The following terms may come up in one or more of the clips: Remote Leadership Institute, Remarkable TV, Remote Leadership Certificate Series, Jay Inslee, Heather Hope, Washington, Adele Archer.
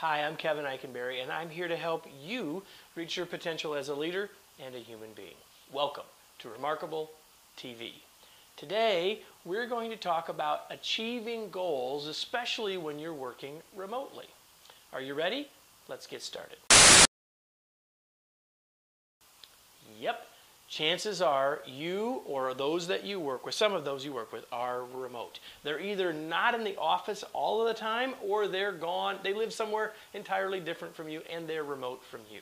Hi, I'm Kevin Eikenberry, and I'm here to help you reach your potential as a leader and a human being. Welcome to Remarkable TV. Today, we're going to talk about achieving goals, especially when you're working remotely. Are you ready? Let's get started. Yep, chances are you or those that you work with, some of those you work with, are remote. They're either not in the office all of the time or they're gone. They live somewhere entirely different from you and they're remote from you.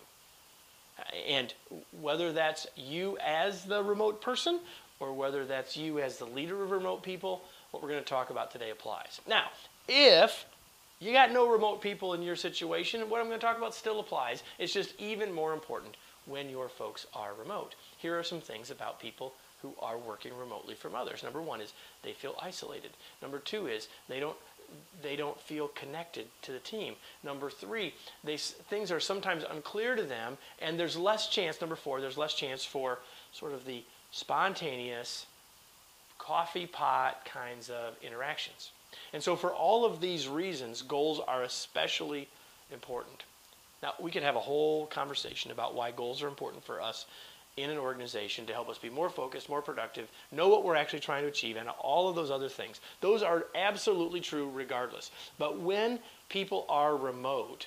And whether that's you as the remote person or whether that's you as the leader of remote people, what we're going to talk about today applies. Now, if you got no remote people in your situation, what I'm going to talk about still applies. It's just even more important when your folks are remote. Here are some things about people who are working remotely from others. Number one is they feel isolated. Number two is they don't feel connected to the team. Number three, things are sometimes unclear to them, and there's less chance, number four, there's less chance for sort of the spontaneous coffee pot kinds of interactions. And so for all of these reasons, goals are especially important. Now, we could have a whole conversation about why goals are important for us in an organization to help us be more focused, more productive, know what we're actually trying to achieve, and all of those other things. Those are absolutely true regardless. But when people are remote,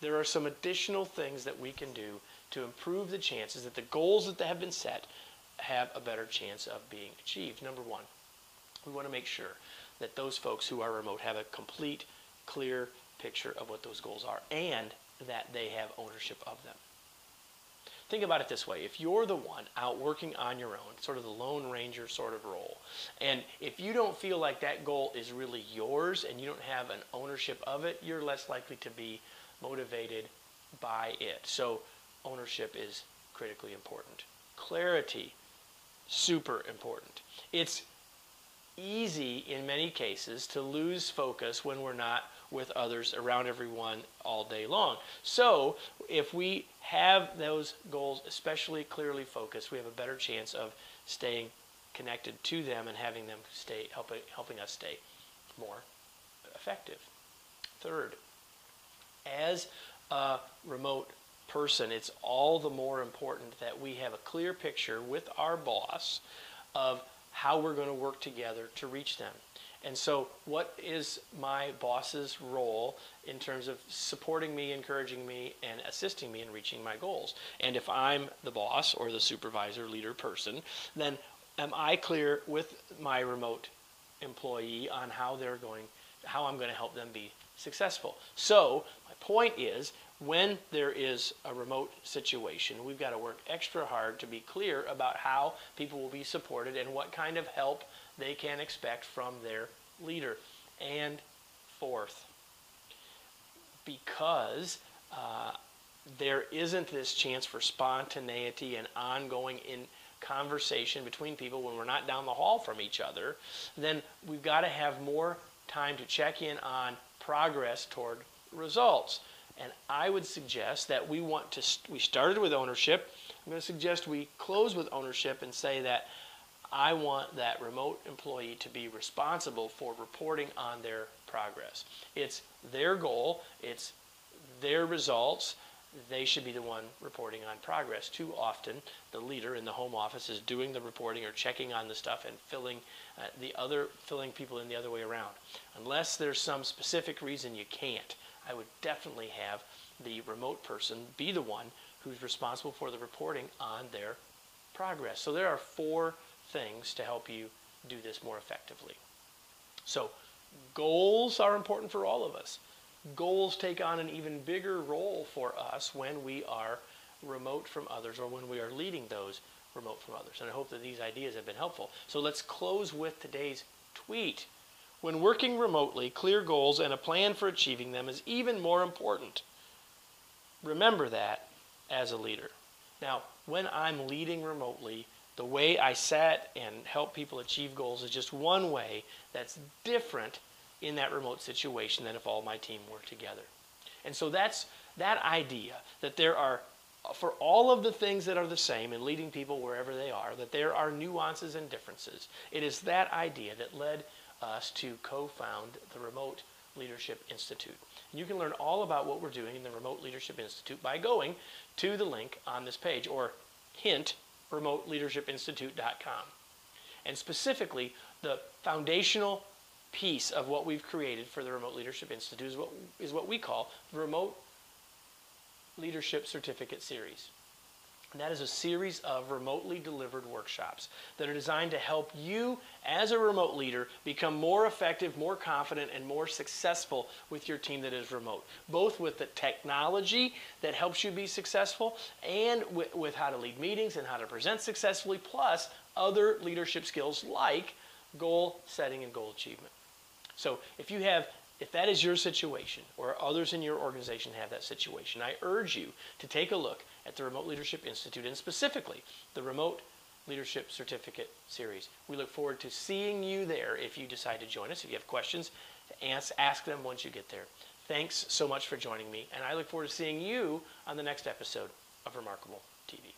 there are some additional things that we can do to improve the chances that the goals that have been set have a better chance of being achieved. Number one, we want to make sure that those folks who are remote have a complete, clear picture of what those goals are and that they have ownership of them. Think about it this way. If you're the one out working on your own, sort of the Lone Ranger sort of role, and if you don't feel like that goal is really yours and you don't have an ownership of it, you're less likely to be motivated by it. So ownership is critically important. Clarity, super important. It's easy in many cases to lose focus when we're not with others around everyone all day long. So if we have those goals especially clearly focused, we have a better chance of staying connected to them and having them stay helping us stay more effective. Third, as a remote person, it's all the more important that we have a clear picture with our boss of how we're going to work together to reach them. And so what is my boss's role in terms of supporting me, encouraging me, and assisting me in reaching my goals? And if I'm the boss or the supervisor, leader person, then am I clear with my remote employee on how I'm going to help them be successful? So my point is, when there is a remote situation, we've got to work extra hard to be clear about how people will be supported and what kind of help they can expect from their leader. And fourth, because there isn't this chance for spontaneity and ongoing conversation between people when we're not down the hall from each other, then we've got to have more time to check in on progress toward results. And I would suggest that we started with ownership. I'm going to suggest we close with ownership and say that I want that remote employee to be responsible for reporting on their progress. It's their goal, it's their results. They should be the one reporting on progress. Too often, the leader in the home office is doing the reporting or checking on the stuff and filling people in the other way around. Unless there's some specific reason you can't, I would definitely have the remote person be the one who's responsible for the reporting on their progress. So there are four things to help you do this more effectively. So goals are important for all of us. Goals take on an even bigger role for us when we are remote from others or when we are leading those remote from others. And I hope that these ideas have been helpful. So let's close with today's tweet. When working remotely, clear goals and a plan for achieving them is even more important. Remember that as a leader. Now, when I'm leading remotely, the way I set and help people achieve goals is just one way that's different in that remote situation than if all my team were together. And so that's that idea that there are, for all of the things that are the same in leading people wherever they are, that there are nuances and differences. It is that idea that led us to co-found the Remote Leadership Institute. And you can learn all about what we're doing in the Remote Leadership Institute by going to the link on this page, or hint, remoteleadershipinstitute.com. And specifically, the foundational piece of what we've created for the Remote Leadership Institute is what we call the Remote Leadership Certificate Series. And that is a series of remotely delivered workshops that are designed to help you as a remote leader become more effective, more confident, and more successful with your team that is remote, both with the technology that helps you be successful and with how to lead meetings and how to present successfully, plus other leadership skills like goal setting and goal achievement. So if that is your situation, or others in your organization have that situation, I urge you to take a look at the Remote Leadership Institute, and specifically the Remote Leadership Certificate Series. We look forward to seeing you there if you decide to join us. If you have questions, ask them once you get there. Thanks so much for joining me, and I look forward to seeing you on the next episode of Remarkable TV.